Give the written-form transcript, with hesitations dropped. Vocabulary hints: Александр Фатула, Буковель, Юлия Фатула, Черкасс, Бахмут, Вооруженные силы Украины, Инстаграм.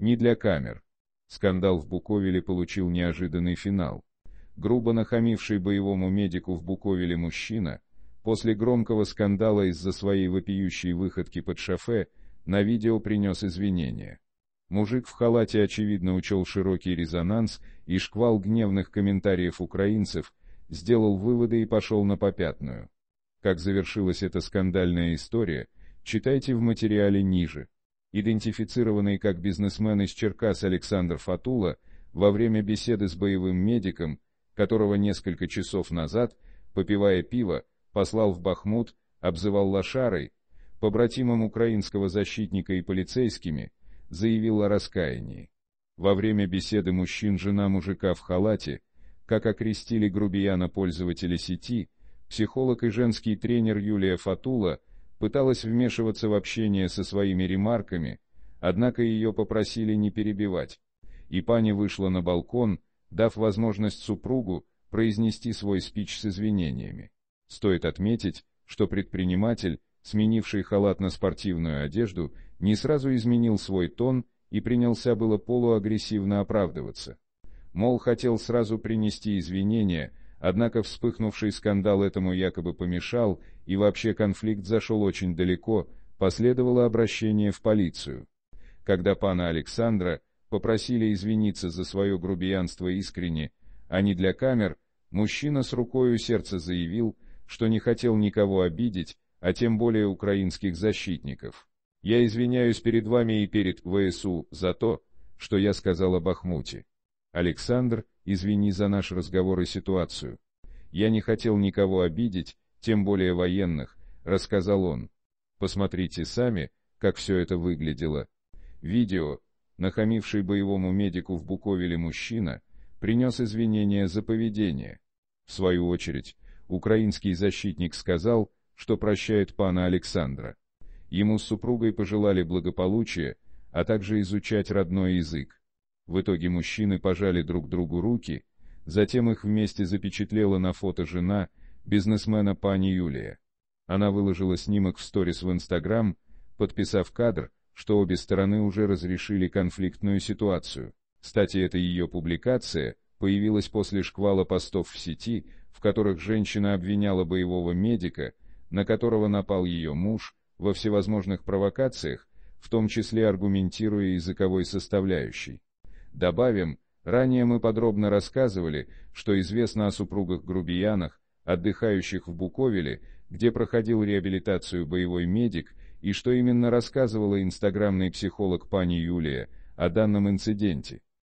Не для камер. Скандал в Буковеле получил неожиданный финал. Грубо нахамивший боевому медику в Буковеле мужчина, после громкого скандала из-за своей вопиющей выходки под шофе, на видео принес извинения. Мужик в халате очевидно учел широкий резонанс и шквал гневных комментариев украинцев, сделал выводы и пошел на попятную. Как завершилась эта скандальная история, читайте в материале ниже. Идентифицированный как бизнесмен из Черкасс Александр Фатула, во время беседы с боевым медиком, которого несколько часов назад, попивая пиво, послал в Бахмут, обзывал лошарой, побратимом украинского защитника и полицейскими, заявил о раскаянии. Во время беседы мужчин жена мужика в халате, как окрестили грубияна пользователя сети, психолог и женский тренер Юлия Фатула пыталась вмешиваться в общение со своими ремарками, однако ее попросили не перебивать, и пани вышла на балкон, дав возможность супругу произнести свой спич с извинениями. Стоит отметить, что предприниматель, сменивший халат на спортивную одежду, не сразу изменил свой тон и принялся было полуагрессивно оправдываться. Мол, хотел сразу принести извинения, однако вспыхнувший скандал этому якобы помешал, и вообще конфликт зашел очень далеко, последовало обращение в полицию. Когда пана Александра попросили извиниться за свое грубиянство искренне, а не для камер, мужчина с рукой у сердца заявил, что не хотел никого обидеть, а тем более украинских защитников. «Я извиняюсь перед вами и перед ВСУ за то, что я сказал о Бахмуте. Александр, извини за наш разговор и ситуацию. Я не хотел никого обидеть, тем более военных», — рассказал он. Посмотрите сами, как все это выглядело. Видео. Нахамивший боевому медику в Буковеле мужчина принес извинения за поведение. В свою очередь, украинский защитник сказал, что прощает пана Александра. Ему с супругой пожелали благополучия, а также изучать родной язык. В итоге мужчины пожали друг другу руки, затем их вместе запечатлела на фото жена бизнесмена пани Юлия. Она выложила снимок в сторис в Инстаграм, подписав кадр, что обе стороны уже разрешили конфликтную ситуацию. Кстати, эта ее публикация появилась после шквала постов в сети, в которых женщина обвиняла боевого медика, на которого напал ее муж, во всевозможных провокациях, в том числе аргументируя языковой составляющей. Добавим, ранее мы подробно рассказывали, что известно о супругах-грубиянах, отдыхающих в Буковеле, где проходил реабилитацию боевой медик, и что именно рассказывала инстаграмный психолог пани Юлия о данном инциденте.